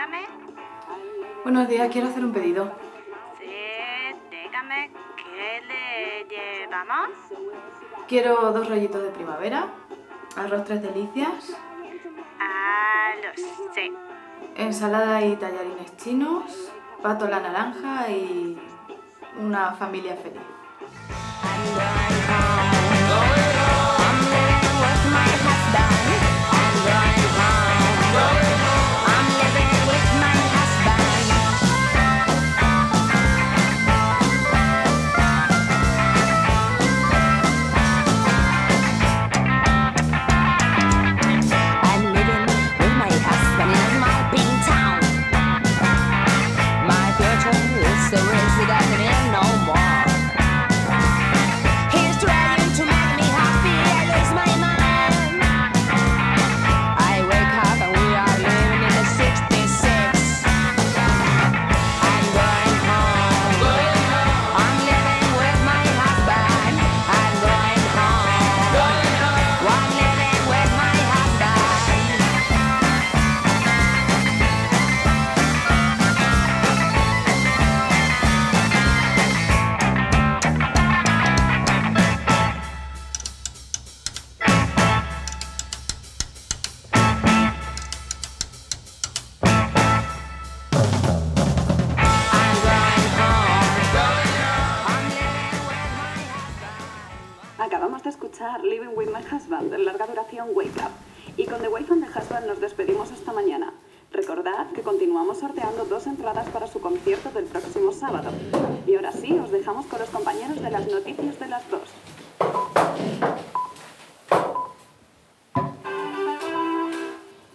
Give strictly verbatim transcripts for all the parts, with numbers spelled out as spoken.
dígame. Buenos días, quiero hacer un pedido. Sí, dígame, ¿qué le llevamos? Quiero dos rollitos de primavera, arroz tres delicias. Ah, lo sé. Ensalada y tallarines chinos, pato la naranja y una familia feliz. Acabamos de escuchar Living with My Husband, en larga duración Wake Up. Y con The Wife and the Husband nos despedimos hasta mañana. Recordad que continuamos sorteando dos entradas para su concierto del próximo sábado. Y ahora sí, os dejamos con los compañeros de las noticias de las dos.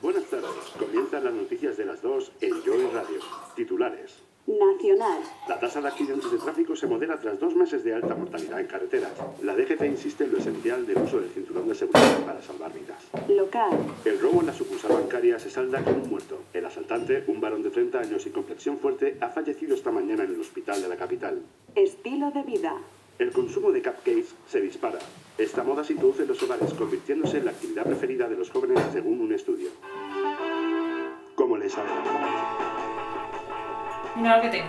Buenas tardes. Comienzan las noticias de las dos en Joy Radio. Titulares. Nacional. La tasa de accidentes de tráfico se modera tras dos meses de alta mortalidad en carreteras. La D G T insiste en lo esencial del uso del cinturón de seguridad para salvar vidas. Local. El robo en la sucursal bancaria se salda con un muerto. El asaltante, un varón de treinta años y complexión fuerte, ha fallecido esta mañana en el hospital de la capital. Estilo de vida. El consumo de cupcakes se dispara. Esta moda se introduce en los hogares, convirtiéndose en la actividad preferida de los jóvenes según un estudio. ¿Cómo les sabe? Mira lo que tengo.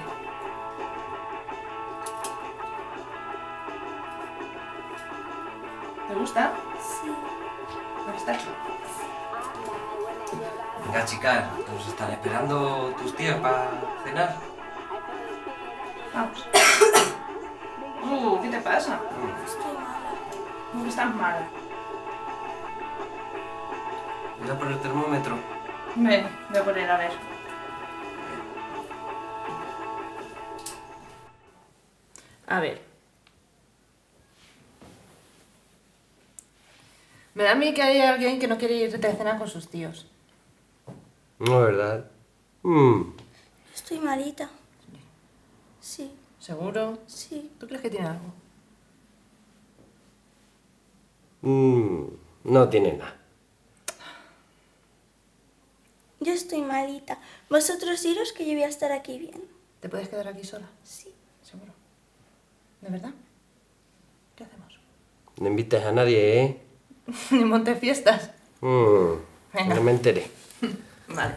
¿Te gusta? Sí. ¿Dónde está chulo? Venga, chicas, nos están esperando tus tías para cenar. Vamos. uh, ¿Qué te pasa? Estoy mala. ¿Cómo que estás mala? Voy a poner el termómetro. Ven, voy a poner a ver. A ver. Me da a mí que hay alguien que no quiere ir de cena con sus tíos. No, ¿verdad? Mm. Estoy malita. Sí. ¿Seguro? Sí. ¿Tú crees que tiene algo? Mm, no tiene nada. Yo estoy malita. Vosotros iros que yo voy a estar aquí bien. ¿Te puedes quedar aquí sola? Sí. ¿Seguro? ¿De verdad? ¿Qué hacemos? No invites a nadie, ¿eh? Ni monte fiestas. Mm, Venga. No me enteré. Vale.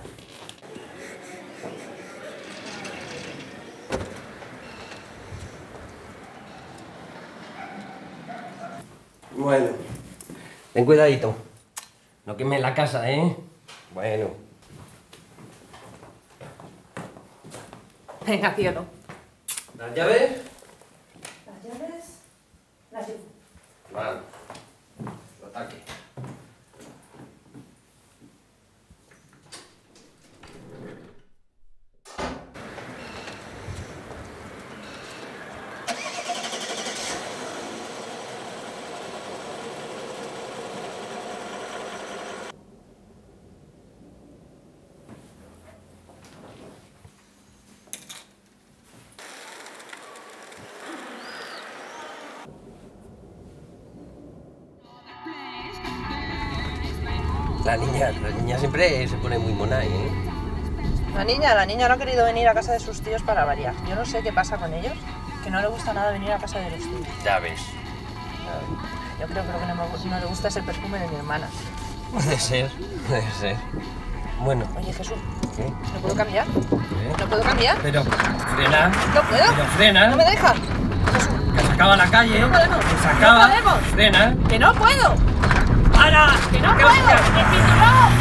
Bueno. Ten cuidadito. No quemes la casa, ¿eh? Bueno. Venga, cielo. ¿Las llaves? La llevo. Vale. Lo ataque. La niña, la niña siempre se pone muy mona, ¿eh? La niña, la niña no ha querido venir a casa de sus tíos para variar. Yo no sé qué pasa con ellos, que no le gusta nada venir a casa de los tíos. Ya ves. Yo creo, creo que no, me, no le gusta ese perfume de mi hermana. Puede ser, puede ser. Bueno. Oye, Jesús, ¿Qué? ¿No puedo cambiar? ¿Qué? ¿No puedo cambiar? Pero frena. ¿No puedo? Pero frena. ¿No me deja? Que se acaba la calle. Que no podemos. Que se acaba. No podemos. Frena. Que no puedo. ¡Para! Que no puedo. ¡Que pinturón!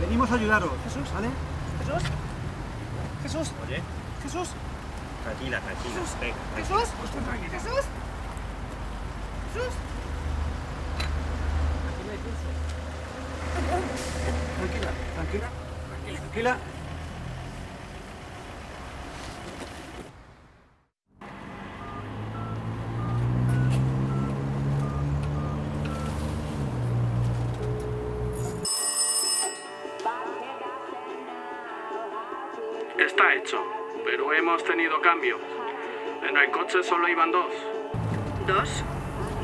Venimos a ayudaros. Jesús, ¿vale? Jesús. Jesús. Oye. Jesús. Tranquila, tranquila. Jesús. Venga, tranquila. Jesús. Jesús. Jesús. Tranquila, tranquila. Tranquila, tranquila. Está hecho, pero hemos tenido cambios. En el coche solo iban dos. ¿Dos?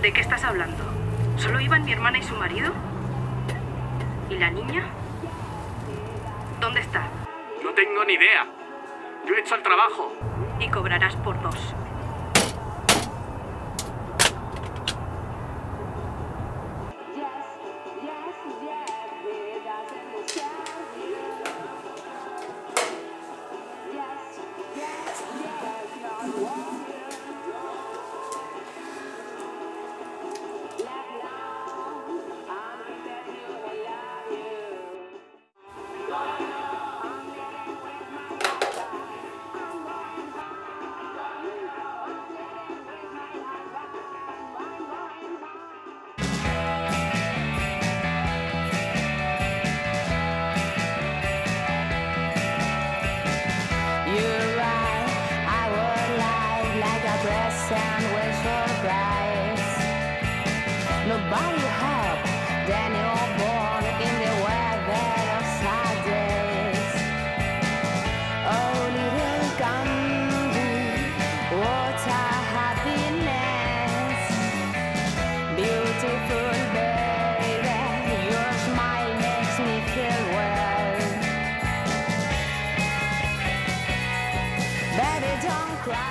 ¿De qué estás hablando? ¿Solo iban mi hermana y su marido? ¿Y la niña? ¿Dónde está? No tengo ni idea. Yo he hecho el trabajo. Y cobrarás por dos. And wait for Christ. Nobody help Daniel born in the weather of sad days. Oh, little Gandhi, what a happiness. Beautiful baby, your smile makes me feel well. Baby, don't cry.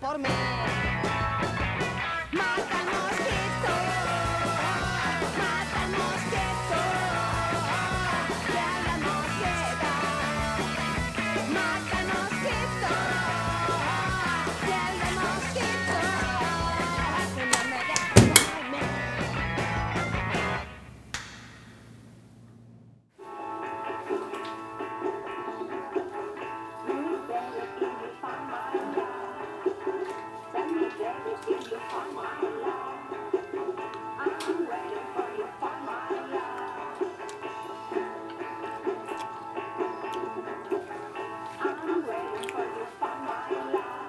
Por mí. Mata mosquito, mata mosquito, que a la mosqueta. Mata mosquito, que a la mosquito, no me dejes dormir. You are my love. I'm waiting for you, for my love. I'm waiting for you, for my love.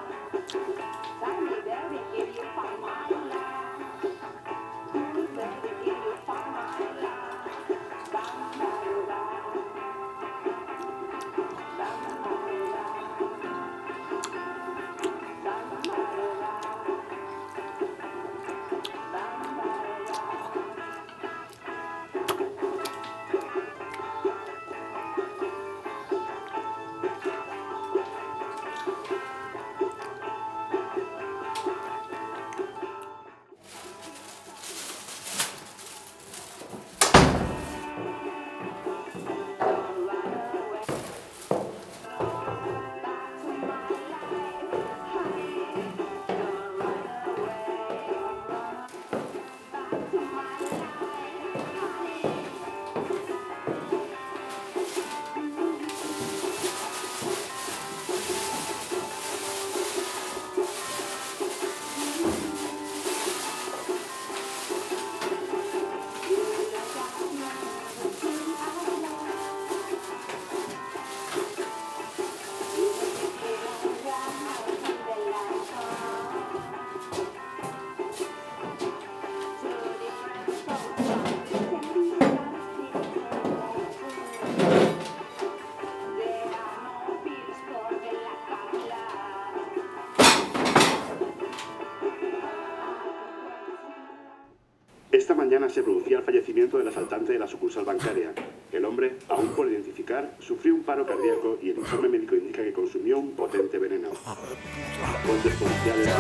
Let me, baby, give you for my love. Let me, baby, give you for my love. For my love. For my love. Esta mañana se producía el fallecimiento del asaltante de la sucursal bancaria. El hombre, aún por identificar, sufrió un paro cardíaco y el informe médico indica que consumió un potente veneno. Los policiales